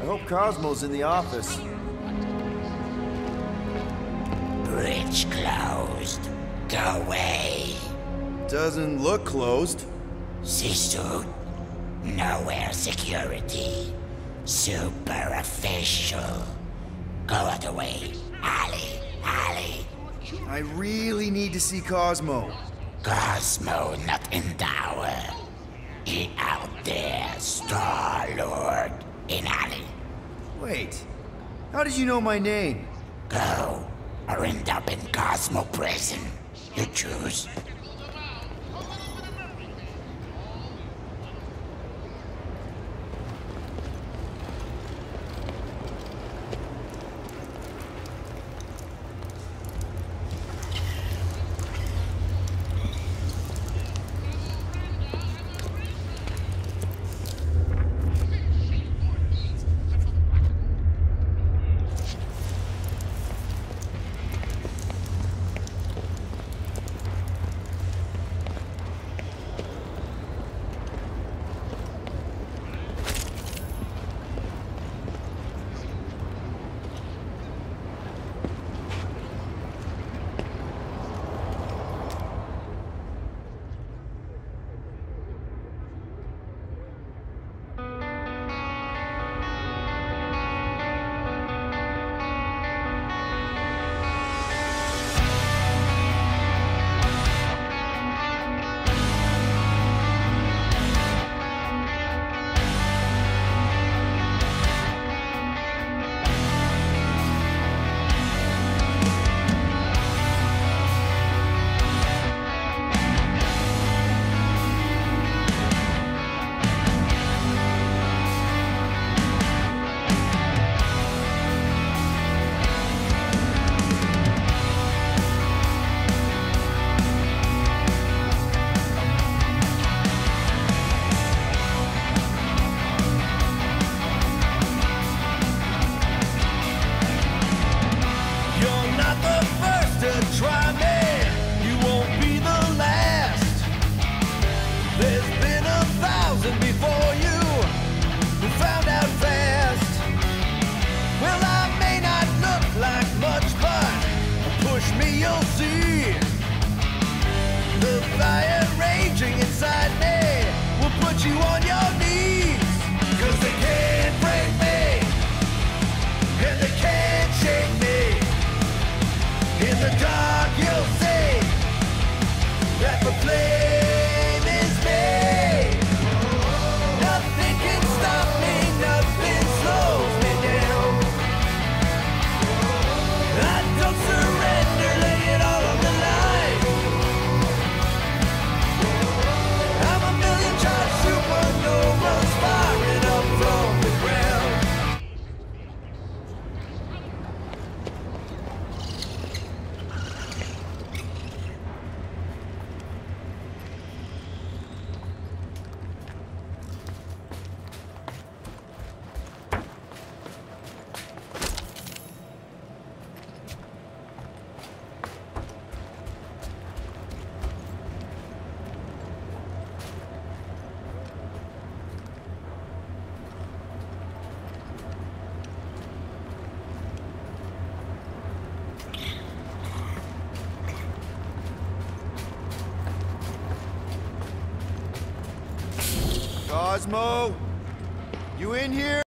I hope Cosmo's in the office. Bridge closed. Go away. Doesn't look closed. See suit. Nowhere security. Superficial. Go other way. Alley. Alley. I really need to see Cosmo. Cosmo not in tower. He out there, Star Lord, in alley. Wait, how did you know my name? Go, or end up in Cosmo Prison. You choose. Cosmo, you in here?